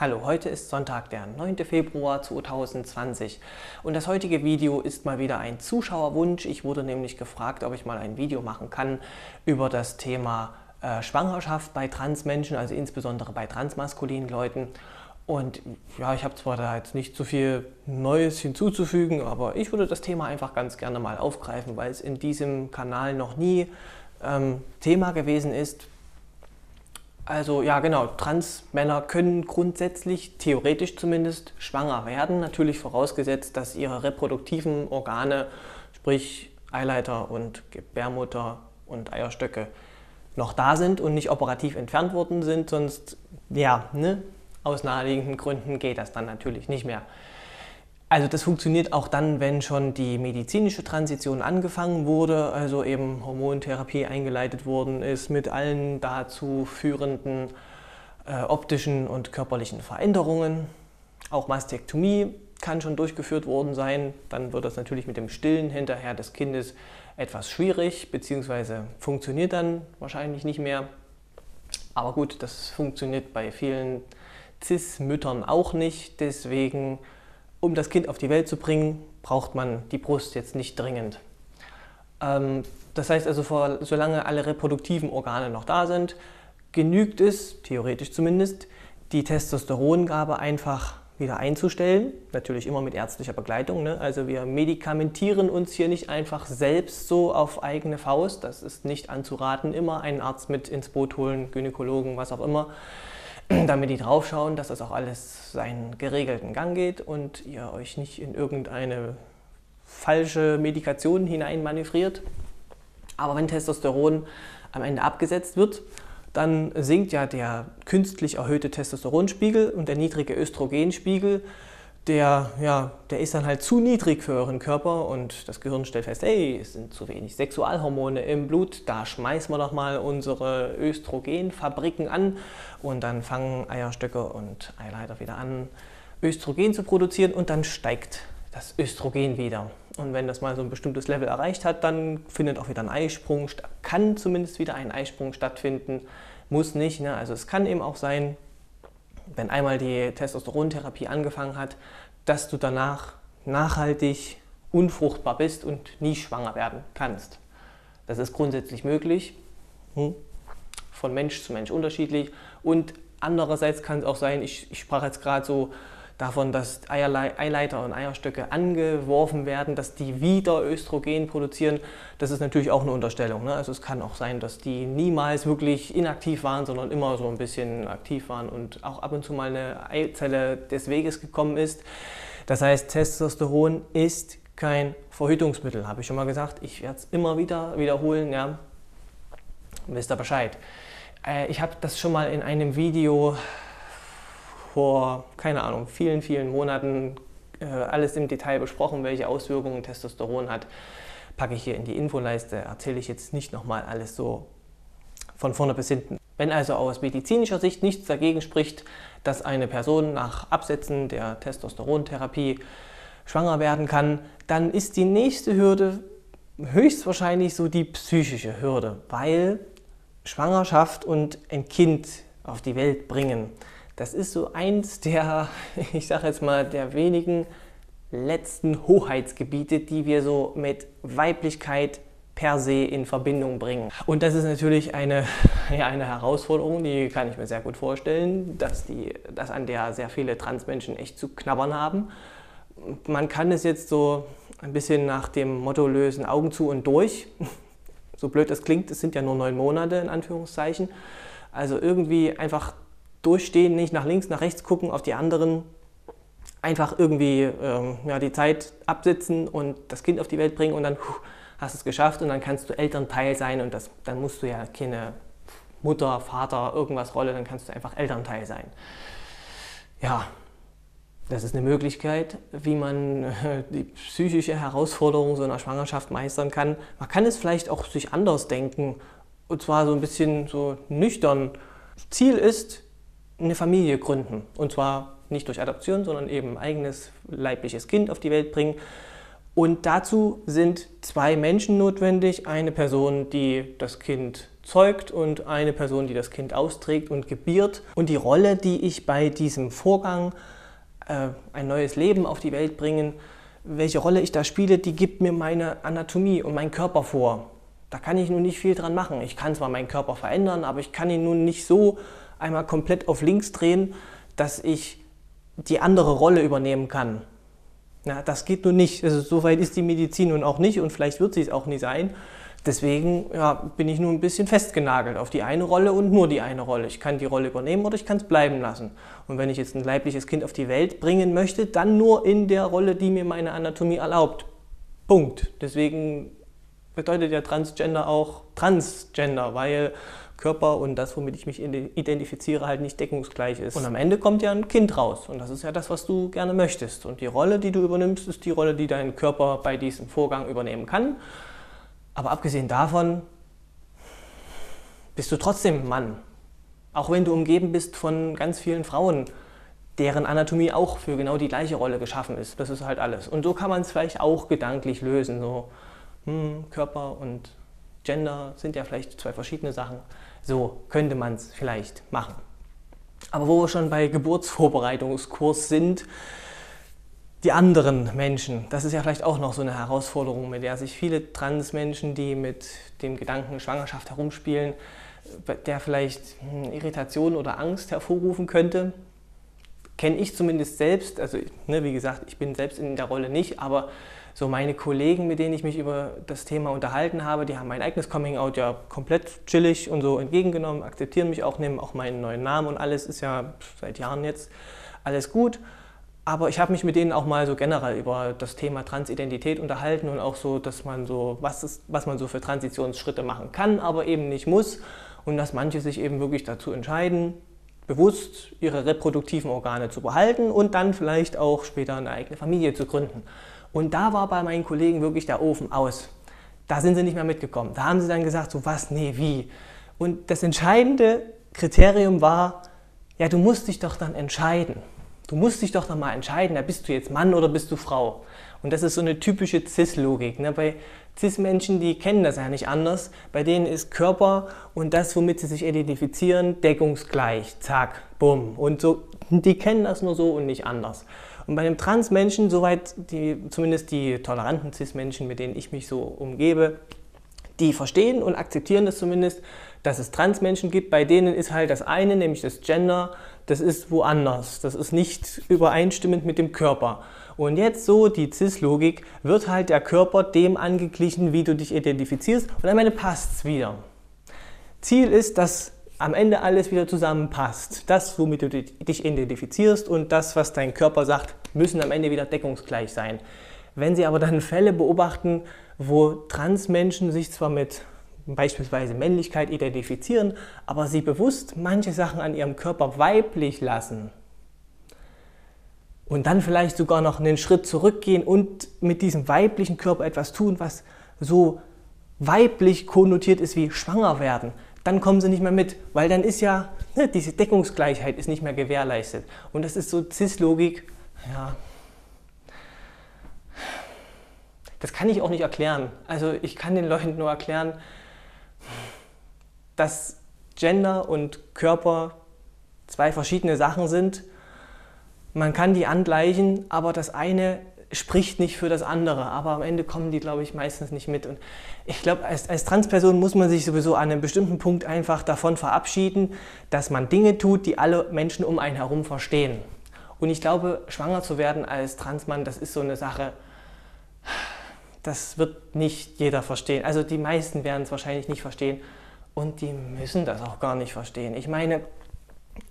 Hallo, heute ist Sonntag, der 9. Februar 2020 und das heutige Video ist mal wieder ein Zuschauerwunsch. Ich wurde nämlich gefragt, ob ich mal ein Video machen kann über das Thema Schwangerschaft bei Transmenschen, also insbesondere bei transmaskulinen Leuten. Und ja, ich habe zwar da jetzt nicht so viel Neues hinzuzufügen, aber ich würde das Thema einfach ganz gerne mal aufgreifen, weil es in diesem Kanal noch nie Thema gewesen ist. Also ja genau, Transmänner können grundsätzlich, theoretisch zumindest, schwanger werden. Natürlich vorausgesetzt, dass ihre reproduktiven Organe, sprich Eileiter und Gebärmutter und Eierstöcke, noch da sind und nicht operativ entfernt worden sind. Sonst, ja, ne, aus naheliegenden Gründen geht das dann natürlich nicht mehr. Also das funktioniert auch dann, wenn schon die medizinische Transition angefangen wurde, also eben Hormontherapie eingeleitet worden ist mit allen dazu führenden optischen und körperlichen Veränderungen. Auch Mastektomie kann schon durchgeführt worden sein. Dann wird das natürlich mit dem Stillen hinterher des Kindes etwas schwierig, beziehungsweise funktioniert dann wahrscheinlich nicht mehr. Aber gut, das funktioniert bei vielen Cis-Müttern auch nicht, deswegen... Um das Kind auf die Welt zu bringen, braucht man die Brust jetzt nicht dringend. Das heißt also, solange alle reproduktiven Organe noch da sind, genügt es, theoretisch zumindest, die Testosterongabe einfach wieder einzustellen. Natürlich immer mit ärztlicher Begleitung, ne? Also wir medikamentieren uns hier nicht einfach selbst so auf eigene Faust. Das ist nicht anzuraten. Immer einen Arzt mit ins Boot holen, Gynäkologen, was auch immer, damit die drauf schauen, dass das auch alles seinen geregelten Gang geht und ihr euch nicht in irgendeine falsche Medikation hineinmanövriert. Aber wenn Testosteron am Ende abgesetzt wird, dann sinkt ja der künstlich erhöhte Testosteronspiegel und der niedrige Östrogenspiegel, der ist dann halt zu niedrig für euren Körper und das Gehirn stellt fest, hey, es sind zu wenig Sexualhormone im Blut, da schmeißen wir doch mal unsere Östrogenfabriken an und dann fangen Eierstöcke und Eileiter wieder an, Östrogen zu produzieren und dann steigt das Östrogen wieder. Und wenn das mal so ein bestimmtes Level erreicht hat, dann findet auch wieder ein Eisprung, kann zumindest wieder ein Eisprung stattfinden, muss nicht, ne? Also es kann eben auch sein, wenn einmal die Testosterontherapie angefangen hat, dass du danach nachhaltig unfruchtbar bist und nie schwanger werden kannst. Das ist grundsätzlich möglich, von Mensch zu Mensch unterschiedlich. Und andererseits kann es auch sein, ich sprach jetzt gerade so davon, dass Eileiter und Eierstöcke angeworfen werden, dass die wieder Östrogen produzieren. Das ist natürlich auch eine Unterstellung, ne? Also es kann auch sein, dass die niemals wirklich inaktiv waren, sondern immer so ein bisschen aktiv waren und auch ab und zu mal eine Eizelle des Weges gekommen ist. Das heißt, Testosteron ist kein Verhütungsmittel, habe ich schon mal gesagt. Ich werde es immer wieder wiederholen, ja, wisst ihr Bescheid. Ich habe das schon mal in einem Video vor, keine Ahnung, vielen, vielen Monaten alles im Detail besprochen, welche Auswirkungen Testosteron hat, packe ich hier in die Infoleiste, erzähle ich jetzt nicht nochmal alles so von vorne bis hinten. Wenn also aus medizinischer Sicht nichts dagegen spricht, dass eine Person nach Absetzen der Testosterontherapie schwanger werden kann, dann ist die nächste Hürde höchstwahrscheinlich so die psychische Hürde, weil Schwangerschaft und ein Kind auf die Welt bringen, das ist so eins der, ich sage jetzt mal, der wenigen letzten Hoheitsgebiete, die wir so mit Weiblichkeit per se in Verbindung bringen. Und das ist natürlich eine Herausforderung, die kann ich mir sehr gut vorstellen, dass an der sehr viele Transmenschen echt zu knabbern haben. Man kann es jetzt so ein bisschen nach dem Motto lösen, Augen zu und durch. So blöd das klingt, es sind ja nur 9 Monate in Anführungszeichen. Also irgendwie einfach durchstehen, nicht nach links, nach rechts gucken, auf die anderen, einfach irgendwie die Zeit absitzen und das Kind auf die Welt bringen und dann hast du es geschafft und dann kannst du Elternteil sein und dann musst du ja keine Mutter, Vater, irgendwas Rolle, dann kannst du einfach Elternteil sein. Ja, das ist eine Möglichkeit, wie man die psychische Herausforderung so einer Schwangerschaft meistern kann. Man kann es vielleicht auch sich anders denken und zwar so ein bisschen so nüchtern. Ziel ist, eine Familie gründen und zwar nicht durch Adoption, sondern eben ein eigenes leibliches Kind auf die Welt bringen und dazu sind 2 Menschen notwendig, eine Person, die das Kind zeugt und eine Person, die das Kind austrägt und gebiert. Und die Rolle, die ich bei diesem Vorgang, ein neues Leben auf die Welt bringen, welche Rolle ich da spiele, die gibt mir meine Anatomie und mein Körper vor. Da kann ich nun nicht viel dran machen. Ich kann zwar meinen Körper verändern, aber ich kann ihn nun nicht so einmal komplett auf links drehen, dass ich die andere Rolle übernehmen kann. Na, das geht nun nicht. Also, so weit ist die Medizin nun auch nicht und vielleicht wird sie es auch nie sein. Deswegen ja, bin ich nun ein bisschen festgenagelt auf die eine Rolle und nur die eine Rolle. Ich kann die Rolle übernehmen oder ich kann es bleiben lassen. Und wenn ich jetzt ein leibliches Kind auf die Welt bringen möchte, dann nur in der Rolle, die mir meine Anatomie erlaubt. Punkt. Deswegen bedeutet ja Transgender auch Transgender, weil Körper und das, womit ich mich identifiziere, halt nicht deckungsgleich ist. Und am Ende kommt ja ein Kind raus und das ist ja das, was du gerne möchtest. Und die Rolle, die du übernimmst, ist die Rolle, die dein Körper bei diesem Vorgang übernehmen kann. Aber abgesehen davon bist du trotzdem ein Mann. Auch wenn du umgeben bist von ganz vielen Frauen, deren Anatomie auch für genau die gleiche Rolle geschaffen ist. Das ist halt alles. Und so kann man es vielleicht auch gedanklich lösen. So, Körper und Gender sind ja vielleicht zwei verschiedene Sachen. So könnte man es vielleicht machen. Aber wo wir schon bei Geburtsvorbereitungskurs sind, die anderen Menschen, das ist ja vielleicht auch noch so eine Herausforderung, mit der sich viele Transmenschen, die mit dem Gedanken Schwangerschaft herumspielen, der vielleicht Irritation oder Angst hervorrufen könnte. Kenne ich zumindest selbst, also ne, wie gesagt, ich bin selbst in der Rolle nicht, aber so meine Kollegen, mit denen ich mich über das Thema unterhalten habe, die haben mein eigenes Coming-out ja komplett chillig und so entgegengenommen, akzeptieren mich auch, nehmen auch meinen neuen Namen und alles, ist ja seit Jahren jetzt alles gut. Aber ich habe mich mit denen auch mal so generell über das Thema Transidentität unterhalten und auch so, dass man so, was man so für Transitionsschritte machen kann, aber eben nicht muss und dass manche sich eben wirklich dazu entscheiden, bewusst ihre reproduktiven Organe zu behalten und dann vielleicht auch später eine eigene Familie zu gründen. Und da war bei meinen Kollegen wirklich der Ofen aus. Da sind sie nicht mehr mitgekommen. Da haben sie dann gesagt, so was, nee, wie. Und das entscheidende Kriterium war, ja, du musst dich doch dann entscheiden. Du musst dich doch dann mal entscheiden, da bist du jetzt Mann oder bist du Frau. Und das ist so eine typische Cis-Logik. Ne? Bei Cis-Menschen, die kennen das ja nicht anders. Bei denen ist Körper und das, womit sie sich identifizieren, deckungsgleich. Zack, bumm. Und so, die kennen das nur so und nicht anders. Und bei einem Trans-Menschen, soweit zumindest die toleranten Cis-Menschen, mit denen ich mich so umgebe, die verstehen und akzeptieren das zumindest, dass es Trans-Menschen gibt. Bei denen ist halt das eine, nämlich das Gender, das ist woanders. Das ist nicht übereinstimmend mit dem Körper. Und jetzt so die Cis-Logik, wird halt der Körper dem angeglichen, wie du dich identifizierst. Und am Ende passt es wieder. Ziel ist, dass am Ende alles wieder zusammenpasst. Das, womit du dich identifizierst und das, was dein Körper sagt, müssen am Ende wieder deckungsgleich sein. Wenn Sie aber dann Fälle beobachten, wo Transmenschen sich zwar mit beispielsweise Männlichkeit identifizieren, aber sie bewusst manche Sachen an ihrem Körper weiblich lassen und dann vielleicht sogar noch einen Schritt zurückgehen und mit diesem weiblichen Körper etwas tun, was so weiblich konnotiert ist wie schwanger werden, dann kommen sie nicht mehr mit, weil dann ist ja, ne, diese Deckungsgleichheit ist nicht mehr gewährleistet. Und das ist so Cis-Logik, ja. Das kann ich auch nicht erklären. Also ich kann den Leuten nur erklären, dass Gender und Körper zwei verschiedene Sachen sind. Man kann die angleichen, aber das eine spricht nicht für das andere. Aber am Ende kommen die, glaube ich, meistens nicht mit. Und ich glaube, als Transperson muss man sich sowieso an einem bestimmten Punkt einfach davon verabschieden, dass man Dinge tut, die alle Menschen um einen herum verstehen. Und ich glaube, schwanger zu werden als Transmann, das ist so eine Sache, das wird nicht jeder verstehen. Also die meisten werden es wahrscheinlich nicht verstehen und die müssen das auch gar nicht verstehen. Ich meine,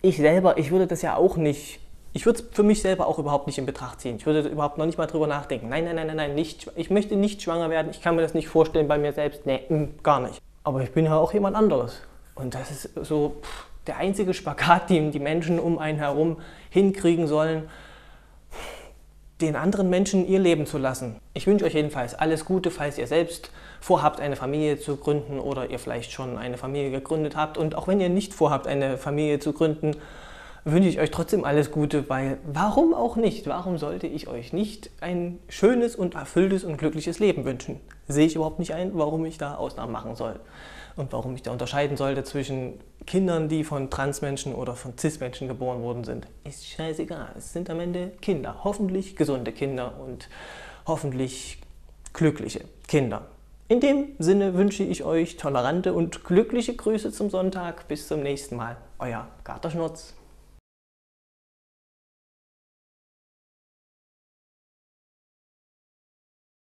ich selber, ich würde das ja auch nicht, ich würde es für mich selber auch überhaupt nicht in Betracht ziehen. Ich würde überhaupt noch nicht mal drüber nachdenken. Nein, nein, nein, nein, nein, nicht, ich möchte nicht schwanger werden, ich kann mir das nicht vorstellen bei mir selbst. Nee, gar nicht. Aber ich bin ja auch jemand anderes. Und das ist so der einzige Spagat, den die Menschen um einen herum hinkriegen sollen, den anderen Menschen ihr Leben zu lassen. Ich wünsche euch jedenfalls alles Gute, falls ihr selbst vorhabt, eine Familie zu gründen oder ihr vielleicht schon eine Familie gegründet habt. Und auch wenn ihr nicht vorhabt, eine Familie zu gründen, wünsche ich euch trotzdem alles Gute, weil warum auch nicht? Warum sollte ich euch nicht ein schönes und erfülltes und glückliches Leben wünschen? Sehe ich überhaupt nicht ein, warum ich da Ausnahmen machen soll und warum ich da unterscheiden sollte zwischen Kindern, die von Transmenschen oder von Cis-Menschen geboren worden sind. Ist scheißegal, es sind am Ende Kinder, hoffentlich gesunde Kinder und hoffentlich glückliche Kinder. In dem Sinne wünsche ich euch tolerante und glückliche Grüße zum Sonntag. Bis zum nächsten Mal. Euer Kater Schnurz.